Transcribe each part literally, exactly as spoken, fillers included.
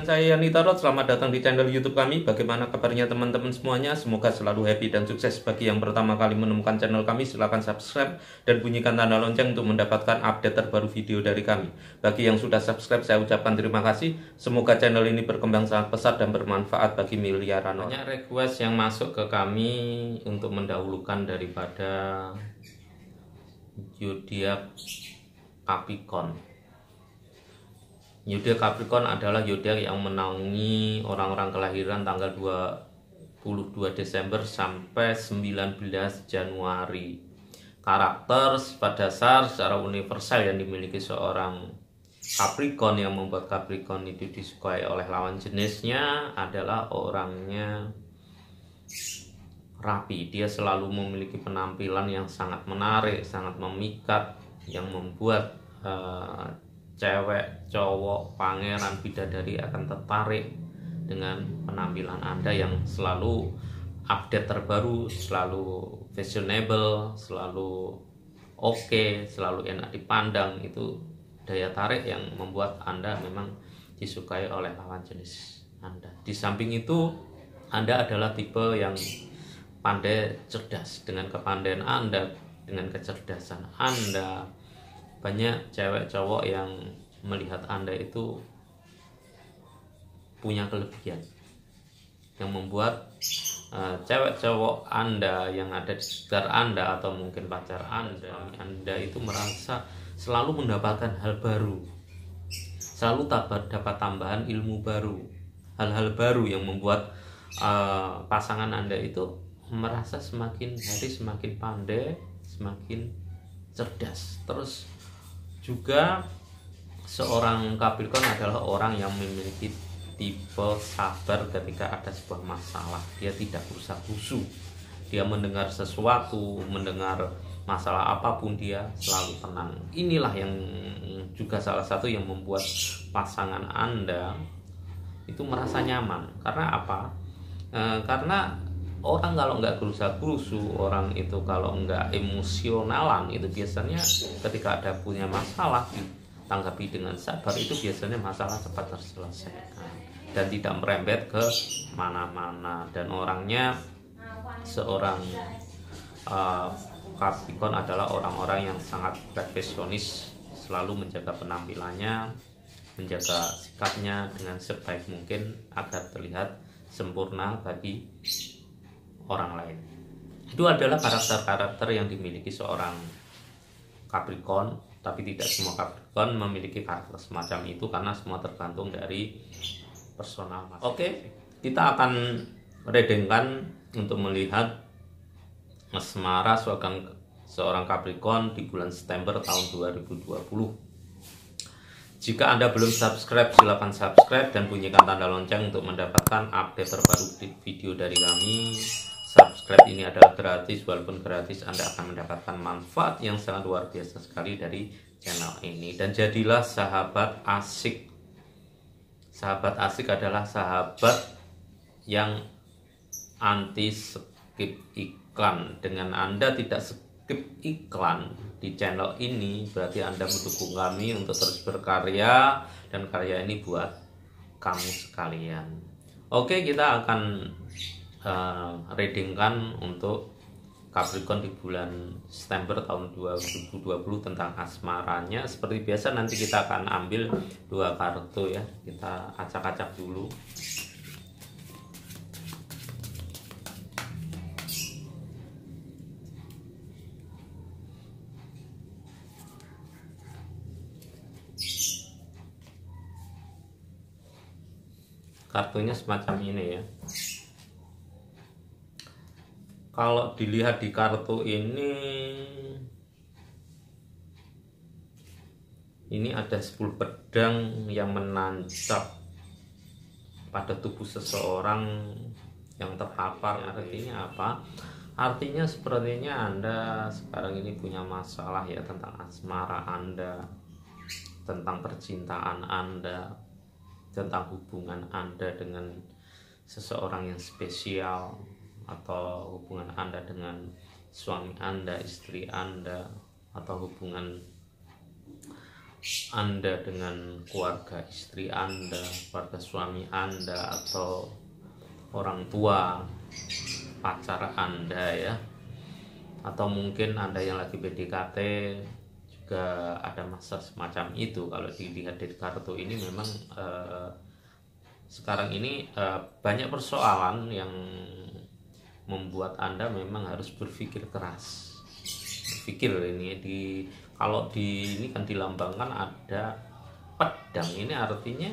dengan saya Nita Rod. Selamat datang di channel YouTube kami. Bagaimana kabarnya teman-teman semuanya? Semoga selalu happy dan sukses. Bagi yang pertama kali menemukan channel kami, silahkan subscribe dan bunyikan tanda lonceng untuk mendapatkan update terbaru video dari kami. Bagi yang sudah subscribe, saya ucapkan terima kasih. Semoga channel ini berkembang sangat pesat dan bermanfaat bagi miliaran orang. Banyak request yang masuk ke kami untuk mendahulukan daripada Yudhya Capricorn. Zodiak Capricorn adalah zodiak yang menaungi orang-orang kelahiran tanggal dua puluh dua Desember sampai sembilan belas Januari. Karakter sifat dasar secara universal yang dimiliki seorang Capricorn yang membuat Capricorn itu disukai oleh lawan jenisnya adalah orangnya rapi. Dia selalu memiliki penampilan yang sangat menarik, sangat memikat, yang membuat uh, cewek, cowok, pangeran, bidadari akan tertarik dengan penampilan Anda yang selalu update terbaru, selalu fashionable, selalu oke, okay, selalu enak dipandang. Itu daya tarik yang membuat Anda memang disukai oleh lawan jenis Anda. Di samping itu, Anda adalah tipe yang pandai cerdas. Dengan kepandaian Anda, dengan kecerdasan Anda, banyak cewek cowok yang melihat Anda itu punya kelebihan yang membuat uh, cewek cowok Anda yang ada di sekitar Anda atau mungkin pacar Anda Anda itu merasa selalu mendapatkan hal baru, selalu dapat tambahan ilmu baru, hal-hal baru yang membuat uh, pasangan Anda itu merasa semakin hari semakin pandai, semakin cerdas. Terus juga seorang Capricorn adalah orang yang memiliki tipe sabar ketika ada sebuah masalah. Dia tidak rusak-rusuh. Dia mendengar sesuatu, mendengar masalah apapun dia selalu tenang. Inilah yang juga salah satu yang membuat pasangan Anda itu merasa nyaman. Karena apa? E, karena orang kalau nggak gerusa-gerusu, orang itu kalau nggak emosionalan, itu biasanya ketika ada punya masalah ditanggapi dengan sabar, itu biasanya masalah cepat terselesaikan dan tidak merembet ke mana-mana. Dan orangnya seorang uh, Capricorn adalah orang-orang yang sangat perfeksionis, selalu menjaga penampilannya, menjaga sikapnya dengan sebaik mungkin agar terlihat sempurna bagi orang lain. Itu adalah karakter-karakter yang dimiliki seorang Capricorn, tapi tidak semua Capricorn memiliki karakter semacam itu karena semua tergantung dari personal. Oke, okay, kita akan readingkan untuk melihat asmara seorang Capricorn di bulan September tahun dua ribu dua puluh. Jika Anda belum subscribe, silakan subscribe dan bunyikan tanda lonceng untuk mendapatkan update terbaru di video dari kami. Subscribe ini adalah gratis, walaupun gratis Anda akan mendapatkan manfaat yang sangat luar biasa sekali dari channel ini. Dan jadilah sahabat asik. Sahabat asik adalah sahabat yang anti skip iklan. Dengan Anda tidak skip iklan di channel ini, berarti Anda mendukung kami untuk terus berkarya, dan karya ini buat kamu sekalian. Oke, kita akan uh, readingkan untuk Capricorn di bulan September tahun dua ribu dua puluh tentang asmaranya. Seperti biasa nanti kita akan ambil dua kartu ya, kita acak-acak dulu. Kartunya semacam ini ya. Kalau dilihat di kartu ini, ini ada sepuluh pedang yang menancap pada tubuh seseorang yang terpapar. Artinya apa? Artinya sepertinya Anda sekarang ini punya masalah ya, tentang asmara Anda, tentang percintaan Anda, tentang hubungan Anda dengan seseorang yang spesial, atau hubungan Anda dengan suami Anda, istri Anda, atau hubungan Anda dengan keluarga istri Anda, keluarga suami Anda, atau orang tua, pacar Anda ya, atau mungkin Anda yang lagi P D K T juga ada masa semacam itu. Kalau dilihat dari kartu ini memang eh, sekarang ini eh, banyak persoalan yang membuat Anda memang harus berpikir keras. Berpikir ini di kalau di ini kan dilambangkan ada pedang, ini artinya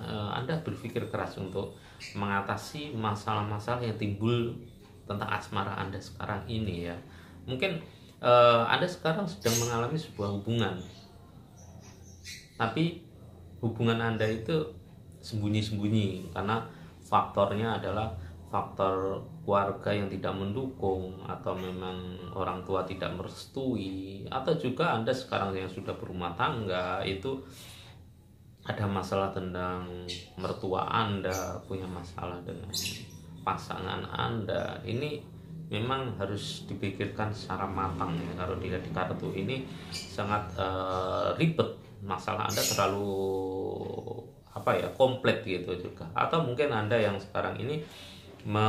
eh, Anda berpikir keras untuk mengatasi masalah-masalah yang timbul tentang asmara Anda sekarang ini ya. Mungkin uh, Anda sekarang sedang mengalami sebuah hubungan, tapi hubungan Anda itu sembunyi-sembunyi karena faktornya adalah faktor keluarga yang tidak mendukung, atau memang orang tua tidak merestui, atau juga Anda sekarang yang sudah berumah tangga itu ada masalah tentang mertua Anda, punya masalah dengan pasangan Anda. Ini memang harus dipikirkan secara matang ya. Kalau dilihat di kartu ini sangat uh, ribet, masalah Anda terlalu apa ya, kompleks gitu juga. Atau mungkin Anda yang sekarang ini me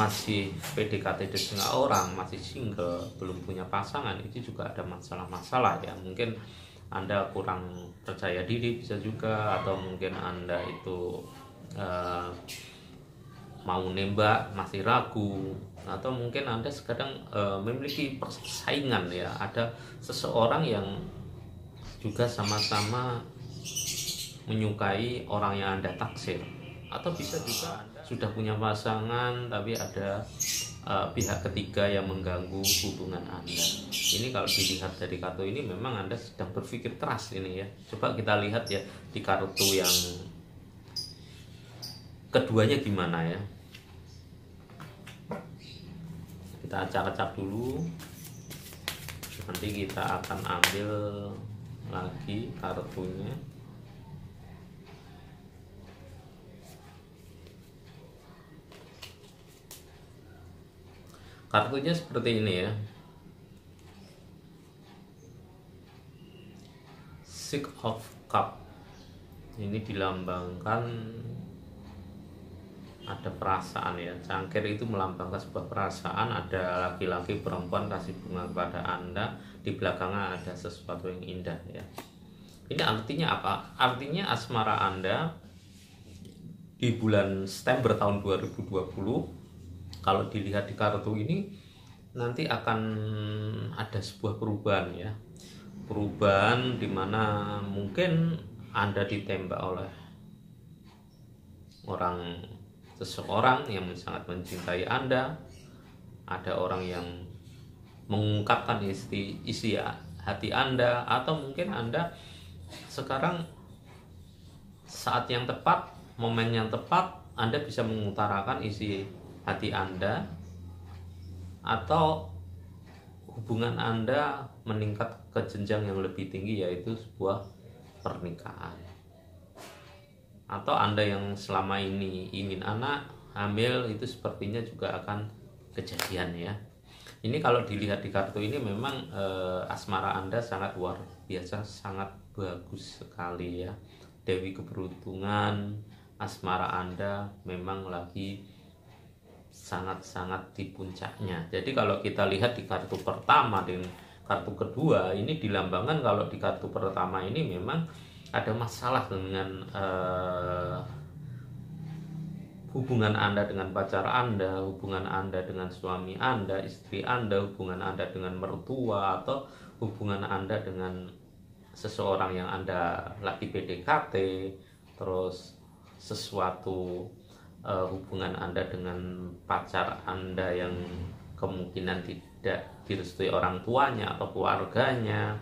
masih P D K T dengan orang, masih single, belum punya pasangan, itu juga ada masalah-masalah ya. Mungkin Anda kurang percaya diri bisa juga, atau mungkin Anda itu uh, mau nembak masih ragu, atau mungkin Anda sekarang e, memiliki persaingan ya, ada seseorang yang juga sama-sama menyukai orang yang Anda taksir, atau bisa juga Anda sudah punya pasangan tapi ada e, pihak ketiga yang mengganggu hubungan Anda. Ini kalau dilihat dari kartu ini memang Anda sedang berpikir keras ini ya. Coba kita lihat ya di kartu yang keduanya gimana ya, kita acak-acak dulu, nanti kita akan ambil lagi kartunya. Kartunya seperti ini ya, Six of Cup, ini dilambangkan ada perasaan ya. Cangkir itu melambangkan sebuah perasaan, ada laki-laki perempuan kasih bunga kepada Anda, di belakangnya ada sesuatu yang indah ya. Ini artinya apa? Artinya asmara Anda di bulan September tahun dua ribu dua puluh kalau dilihat di kartu ini nanti akan ada sebuah perubahan ya. Perubahan dimana mungkin Anda ditembak oleh orang, seseorang yang sangat mencintai Anda, ada orang yang mengungkapkan isi, isi hati Anda, atau mungkin Anda sekarang saat yang tepat, momen yang tepat, Anda bisa mengutarakan isi hati Anda, atau hubungan Anda meningkat ke jenjang yang lebih tinggi, yaitu sebuah pernikahan. Atau Anda yang selama ini ingin anak, hamil, itu sepertinya juga akan kejadian ya. Ini kalau dilihat di kartu ini memang e, asmara Anda sangat luar biasa, sangat bagus sekali ya. Dewi keberuntungan, asmara Anda memang lagi sangat-sangat di puncaknya. Jadi kalau kita lihat di kartu pertama dan kartu kedua, ini dilambangkan kalau di kartu pertama ini memang ada masalah dengan uh, hubungan Anda dengan pacar Anda, hubungan Anda dengan suami Anda, istri Anda, hubungan Anda dengan mertua, atau hubungan Anda dengan seseorang yang Anda lagi P D K T, terus sesuatu uh, hubungan Anda dengan pacar Anda yang kemungkinan tidak direstui orang tuanya atau keluarganya.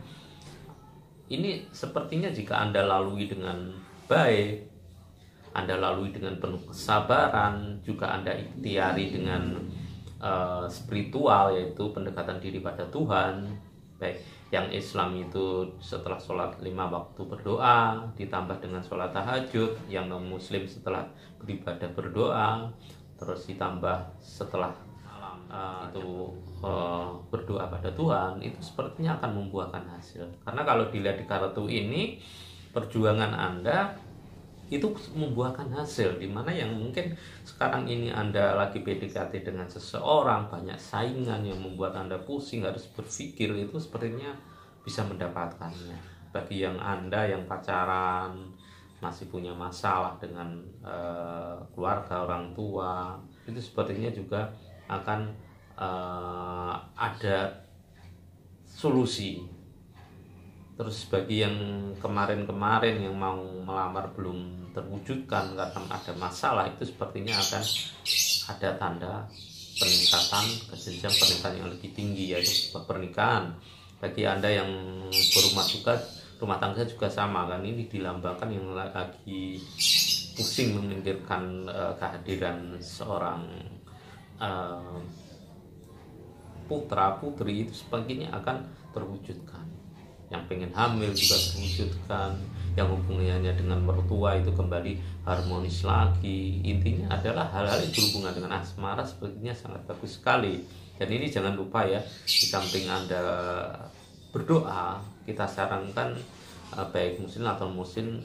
Ini sepertinya jika Anda lalui dengan baik, Anda lalui dengan penuh kesabaran, juga Anda ikhtiari dengan uh, spiritual, yaitu pendekatan diri pada Tuhan. Baik, yang Islam itu setelah sholat lima waktu berdoa, ditambah dengan sholat tahajud. Yang non-muslim setelah beribadah berdoa, terus ditambah setelah malam uh, itu uh, berdoa pada Tuhan, itu sepertinya akan membuahkan hasil. Karena kalau dilihat di kartu ini, perjuangan Anda itu membuahkan hasil, dimana yang mungkin sekarang ini Anda lagi P D K T dengan seseorang, banyak saingan yang membuat Anda pusing, harus berpikir, itu sepertinya bisa mendapatkannya. Bagi yang Anda yang pacaran, masih punya masalah dengan uh, keluarga, orang tua, itu sepertinya juga akan uh, ada solusi. Terus bagi yang kemarin-kemarin yang mau melamar belum terwujudkan karena ada masalah, itu sepertinya akan ada tanda peningkatan ke jenjang pernikahan yang lebih tinggi, yaitu pernikahan. Bagi Anda yang berumah juga, rumah tangga juga sama kan, ini dilambangkan yang lagi pusing memikirkan uh, kehadiran seorang uh, putra putri, itu sepertinya akan terwujudkan. Yang pengen hamil juga terwujudkan, yang hubungannya dengan mertua itu kembali harmonis lagi. Intinya adalah hal-hal yang berhubungan dengan asmara sepertinya sangat bagus sekali. Dan ini jangan lupa ya, di samping Anda berdoa, kita sarankan eh, baik muslim atau muslim,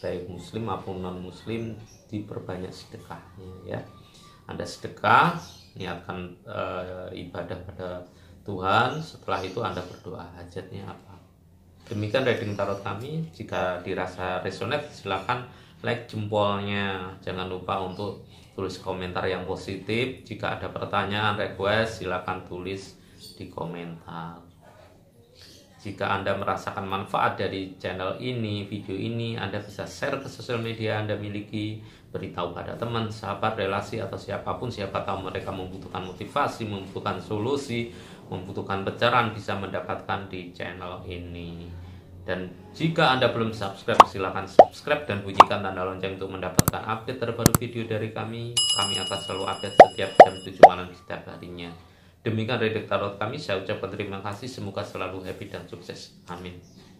baik muslim maupun non muslim, diperbanyak sedekahnya ya. Anda sedekah, niatkan eh, ibadah pada Tuhan, setelah itu Anda berdoa hajatnya apa. Demikian reading tarot kami. Jika dirasa resonate, silakan like jempolnya. Jangan lupa untuk tulis komentar yang positif. Jika ada pertanyaan, request, silakan tulis di komentar. Jika Anda merasakan manfaat dari channel ini, video ini, Anda bisa share ke sosial media Anda miliki, beritahu pada teman, sahabat, relasi, atau siapapun, siapa tahu mereka membutuhkan motivasi, membutuhkan solusi, membutuhkan pencerahan, bisa mendapatkan di channel ini. Dan jika Anda belum subscribe, silakan subscribe dan bunyikan tanda lonceng untuk mendapatkan update terbaru video dari kami. Kami akan selalu update setiap jam tujuh malam setiap harinya. Demikian reading tarot kami, saya ucapkan terima kasih, semoga selalu happy dan sukses. Amin.